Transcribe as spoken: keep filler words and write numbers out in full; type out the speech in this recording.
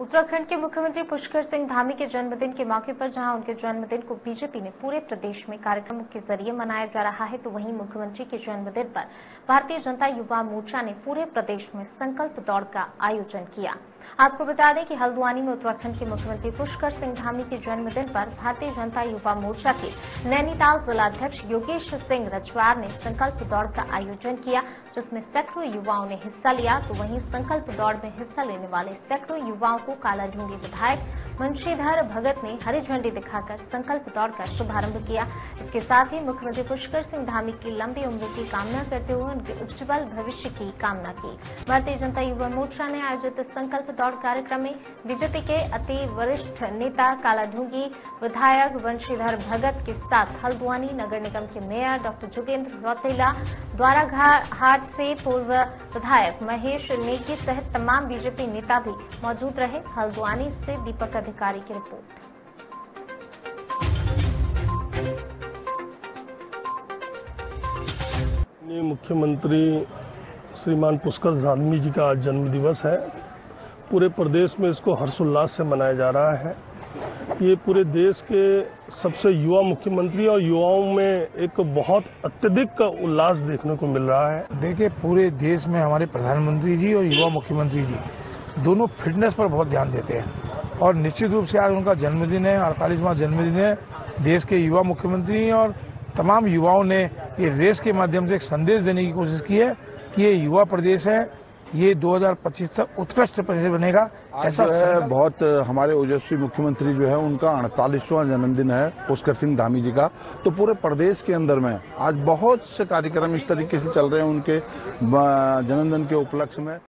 उत्तराखंड के मुख्यमंत्री पुष्कर सिंह धामी के जन्मदिन के मौके पर जहां उनके जन्मदिन को बीजेपी ने पूरे प्रदेश में कार्यक्रमों के जरिए मनाया जा रहा है, तो वहीं मुख्यमंत्री के जन्मदिन पर भारतीय जनता युवा मोर्चा ने पूरे प्रदेश में संकल्प दौड़ का आयोजन किया। आपको बता दें कि हल्द्वानी में उत्तराखंड के मुख्यमंत्री पुष्कर सिंह धामी के जन्मदिन पर भारतीय जनता युवा मोर्चा के नैनीताल जिलाध्यक्ष योगेश सिंह रजवार ने संकल्प दौड़ का आयोजन किया, जिसमें सैकड़ों युवाओं ने हिस्सा लिया। तो वहीं संकल्प दौड़ में हिस्सा लेने वाले सैकड़ों युवाओं को कालाढूंगी विधायक मुंशीधर भगत ने हरी झंडी दिखाकर संकल्प दौड़ का शुभारंभ किया। इसके साथ ही मुख्यमंत्री पुष्कर सिंह धामी की लंबी उम्र की कामना करते हुए उनके उज्जवल भविष्य की कामना की। भारतीय जनता युवा मोर्चा ने आयोजित संकल्प दौड़ कार्यक्रम में बीजेपी के अति वरिष्ठ नेता कालाढूंगी विधायक वंशीधर भगत के साथ हल्द्वानी नगर निगम के मेयर डॉक्टर जोगेंद्र रौतेला, द्वाराघाट से पूर्व विधायक महेश नेगी सहित तमाम बीजेपी नेता भी मौजूद रहे। हल्द्वानी से दीपक अधिकारी की रिपोर्ट। मुख्यमंत्री श्रीमान पुष्कर धामी जी का आज जन्म दिवस है। पूरे प्रदेश में इसको हर्षोल्लास से मनाया जा रहा है। ये पूरे देश के सबसे युवा मुख्यमंत्री और युवाओं में एक बहुत अत्यधिक उल्लास देखने को मिल रहा है। देखिए, पूरे देश में हमारे प्रधानमंत्री जी और युवा मुख्यमंत्री जी दोनों फिटनेस पर बहुत ध्यान देते हैं और निश्चित रूप से आज उनका जन्मदिन है, अड़तालीसवां जन्मदिन है। देश के युवा मुख्यमंत्री और तमाम युवाओं ने ये रेस के माध्यम से एक संदेश देने की कोशिश की है कि ये युवा प्रदेश है, ये दो हज़ार पच्चीस तक उत्कृष्ट प्रदेश बनेगा। ऐसा है, बहुत हमारे ओजस्वी मुख्यमंत्री जो है उनका अड़तालीसवां जन्मदिन है पुष्कर सिंह धामी जी का। तो पूरे प्रदेश के अंदर में आज बहुत से कार्यक्रम इस तरीके से चल रहे हैं उनके जन्मदिन के उपलक्ष्य में।